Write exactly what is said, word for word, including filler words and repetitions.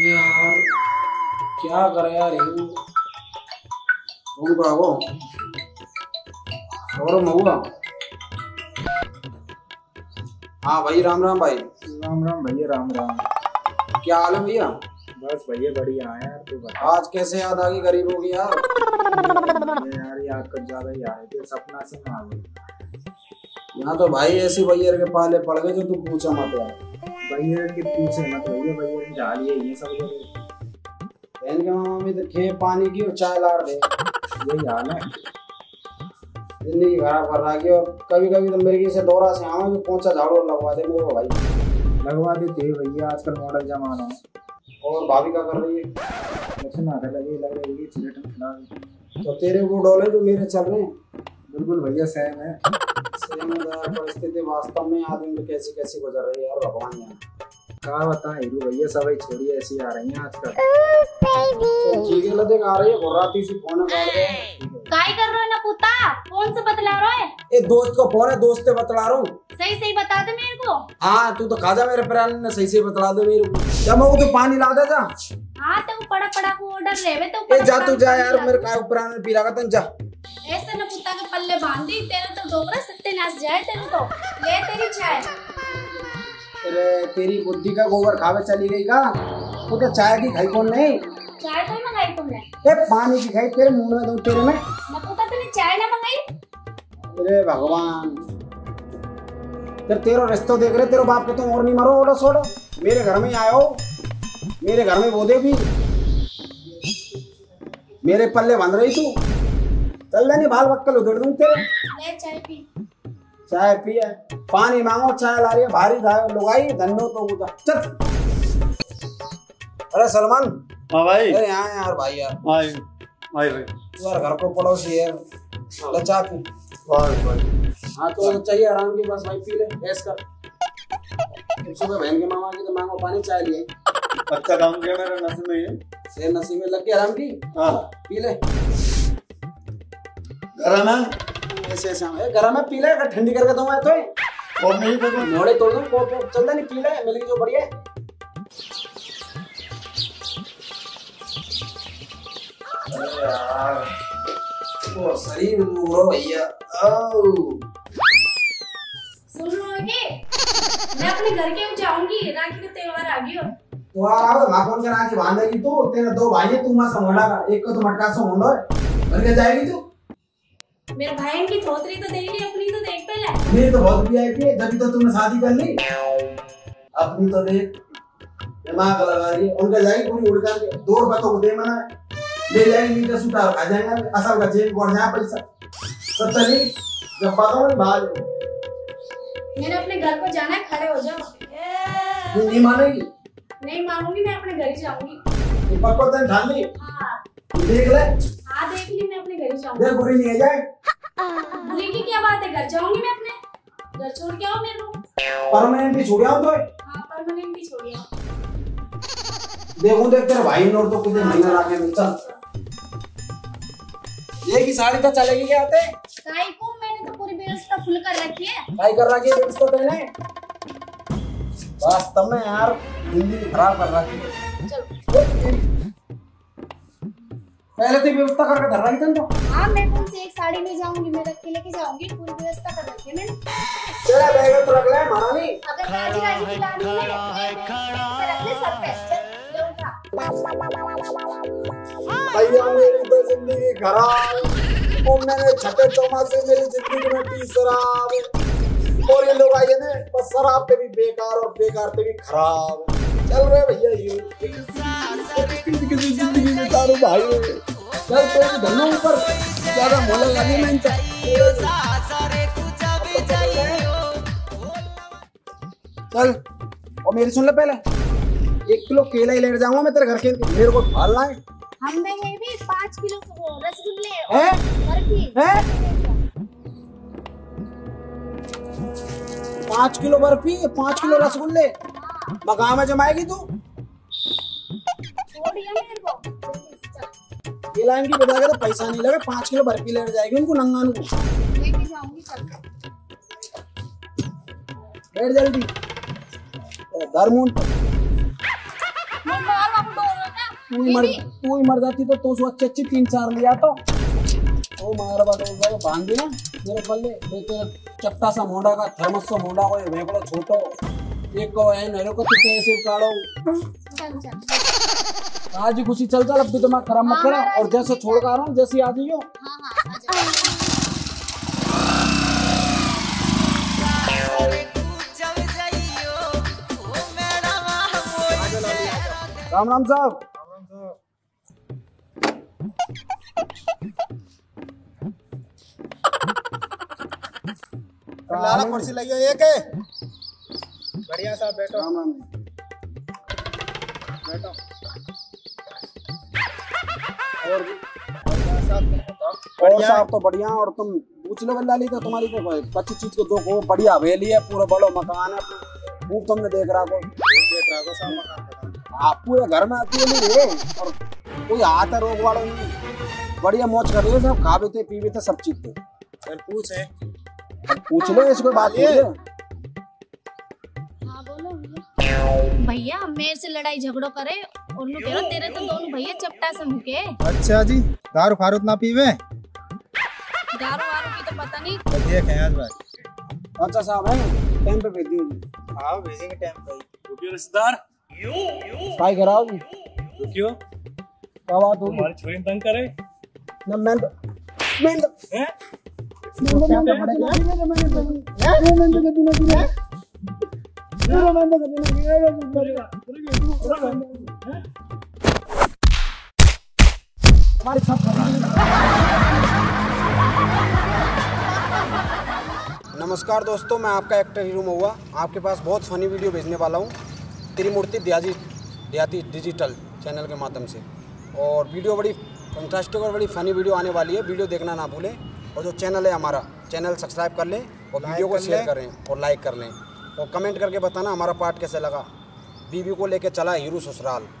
यार क्या करे यार हेरू होगा बाबू और महुआ। हाँ भाई राम राम भाई। राम राम भैया राम राम। क्या हाल है भैया? बस भैया बढ़िया है यार। तू बता आज कैसे याद आ गई गरीब होगी यार? यार याद कर ज्यादा ही आ रही थी, सपना से ना आ गई। यहाँ तो भाई ऐसी भैया के पाले पड़ गए जो तू पूछा मत यार। भैया के पूछे मत भैया भैया की हाल ये ये सब बहन के मामा में तो खे पानी की और चाय लाड़ दे यही हाल है। जिंदगी खराब कर रखी और कभी कभी तो मेरे से दौरा से आऊँ तो पोंछा झाड़ू लगवा दे मेरे को भाई। लगवा देते भैया आजकल मॉडल जमाना। और भाभी क्या कर रही है? कुछ ना लगे लग रही है चिलटन खिला तो तेरे वो डोले जो मेरे चल रहे हैं। बिल्कुल भैया सेम है परिस्थिति वास्तव में आदमी तो कैसी कैसी गुजर रही है यार भगवान ने क्या बताएं हीरू भैया सब छोड़ी ऐसी आ रही हैं आजकल। चीजें लदे आ रही है राती से फोन कर रहे हैं। काई कर रहे हो ना पुता फोन से बतला रहे हैं। ए दोस्त को फोन है दोस्त से बतला रहा हूँ। सही सही बता दे मेरे को। हाँ तू तो खाजा मेरे प्राण ने सही सही बतला दे मेरे को। जब मैं तो पानी ला देता। हाँ तो पड़ा पड़ा को ऑर्डर लेवे तो जा तू जा यार मेरे का प्राण में पी रहा था जा। ऐसा न पुता के पल्ले बांधी तेरा तो डोकरा सत्यानाश जाए तेरे तो ले तेरी चाय। अरे तेरी बुद्धि का गोबर खावे चली गई का तू तो चाय की खाई कौन नहीं? चाय तो मंगाई तुमने। ए पानी की खाई तेरे मुंह में दूं तेरे में। न पुता तूने चाय ना मंगाई। अरे भगवान जब तेरा रिश्ता देख रहे तेरे बाप को तो और नहीं मारो ओडो सोडो मेरे घर में आयो मेरे घर में बोधे भी मेरे पल्ले बांध रही तू चल नहीं बाल बक्कल उधर दूं तेरे। ले चाय पी। चाय पिए पानी मांगो चाय ला रही है भारी धाय लुगाई धन्नो तो गुदा चल। अरे सलमान। हां भाई। अरे हां यार भाई यार भाई भाई तू यार घर को पड़ोसी है ले चाय पी। भाई भाई हां तो चाहिए आराम की बस भाई पी ले ऐश कर। सुबह बहन के मामा की तो मांगो पानी चाय लिए अच्छा काम किया मेरे नसीब में है से नसीब में लग के आराम की। हां पी ले गरम है ऐसे ऐसे है गरम है पी ले अगर ठंडी करके दूंगा तो और नहीं तो मोड़े तोड़ दूं को चलता नहीं पी ले मिल गई जो बढ़िया। अरे यार वो शरीर मुरो भैया आओ सुन लोगे मैं अपने घर के जाऊंगी राखी का त्योहार आ गया तो आ आओ मां कौन से राखी बांधेगी तू तेरे दो भाई है तू मां समोड़ा का एक को तो मटका से होंडो है घर के जाएगी तू मेरे भाई की थोतरी तो देख ली अपनी तो देख पहले मेरी तो बहुत वीआईपी है तभी तो तुमने शादी कर ली अपनी तो देख दिमाग लगा रही है उनका जाएगी पूरी उड़ करके दो रुपए तो दे मना ले जाएगी नहीं तो सूटा खा जाएगा असल का जेब पड़ जाए पैसा सब चली जब बातों में बाहर मैंने अपने घर को जाना है खड़े हो जाओ तू नहीं मानेगी नहीं मानूंगी मैं अपने घर ही जाऊंगी ये पक्का तो ठान ली। हां देख ले हां देख ली मैं अपने घर जाऊंगी देख बुरी नहीं है जाए बुरी की क्या बात है घर जाऊंगी मैं अपने घर छोड़ के आओ मेरे को परमानेंटली छोड़ आओ तो। हां परमानेंटली छोड़ आओ देखो देख तेरे भाई और तो कुछ महीना रखे में चल ये की साड़ी तो चलेगी क्या आते काई को मैंने तो पूरी व्यवस्था फुल कर रखी है काई कर रखी है इसको पहले बस तुम यार जिंदगी खराब कर रखी है। चलो पहले तो व्यवस्था करके धर रही थी तो। हाँ मैं तुमसे एक साड़ी ले जाऊंगी मैं रख के लेके जाऊंगी पूरी व्यवस्था कर रखी है मैंने। चला बैग तो रख ले मामी। अगर राजी राजी की लानी है तो रख ले सब पे ले उठा। भैया मेरी तो जिंदगी खराब और मैंने छठे चौमासे मेरी जिंदगी में पी शराब और ये लोग आए ने बस शराब पे भी बेकार और बेकार पे भी खराब चल रहे भैया ये जिंदगी में तारो भाई चल तो धनों ऊपर ज्यादा मोला लगे मैं इनका चल और मेरी सुन ले पहले एक किलो केला ही लेने जाऊंगा मैं तेरे घर के मेरे को ढालना है हम में ये भी पाँच किलो को रसगुल्ले और बर्फी हैं पाँच किलो बर्फी पाँच किलो रसगुल्ले मकान में जमाएगी तू छोड़ दिया मेरे को लाइन की बजा के तो पैसा नहीं लगे पाँच किलो बर्फी लेकर जाएगी उनको नंगा नू लेके जाऊंगी चल बैठ जल्दी धरमून पर मैं मार वापस तू ही मर तू ही मर जाती तो तो सो अच्छे अच्छे तीन चार लिया तो ओ मार बाडो बांध देना मेरे बल्ले बेटे चपटा सा मोंडा का थर्मस सो मोंडा को वेगड़ो छोटो एक को है नरो को तू कैसे काड़ो चल चल आज खुशी चल चल अब तू दिमाग खराब मत करा और जैसे छोड़ का आ रहा हूं जैसी आ जाइयो। हां हां आ जाओ। राम राम साहब लाला कुर्सी लगी है एक बढ़िया साहब बैठो राम राम बैठो और और साहब तो बढ़िया और तुम उछले बल्ला ली तो तुम्हारी को पच्चीस चीज को दो बढ़िया हवेली है पूरा बड़ो मकान है खूब तुमने देख रहा को देख रहा को साहब मकान आप पूरे घर में आती है और कोई आता रोग वालों नहीं बढ़िया मौज कर रहे हो सब खा भी थे पी भी थे सब चीज थे सर पूछ है पूछ लो इसको बात है। हाँ बोलो भैया मेरे से लड़ाई झगड़ो करे और लो तेरा तेरे तो दोनों भैया चपटा समझ के। अच्छा जी दारू फारू ना पीवे दारू वारू की तो पता नहीं देख है आज बात। अच्छा साहब है टाइम पे भेज दीजिए। हां भेजेंगे टाइम पे रुपये रिश्तेदार यो भाई कराओ क्यों क्या बात हो तुम्हारी छोरी तंग करे ना मैं मैं हैं मैं मैं मैं के बिना बिना मैं मैं के बिना बिना हैं हमारे सब कर। नमस्कार दोस्तों मैं आपका एक्टर हीरू महुआ आपके पास बहुत फनी वीडियो भेजने वाला हूँ त्रिमूर्ति डिजिटल डिजिटल चैनल के माध्यम से और वीडियो बड़ी फैंटास्टिक और बड़ी फ़नी वीडियो आने वाली है। वीडियो देखना ना भूलें और जो चैनल है हमारा चैनल सब्सक्राइब कर लें और वीडियो को शेयर करें और लाइक कर लें और कमेंट करके बताना हमारा पार्ट कैसे लगा। बीवी को लेके चला हीरू ससुराल।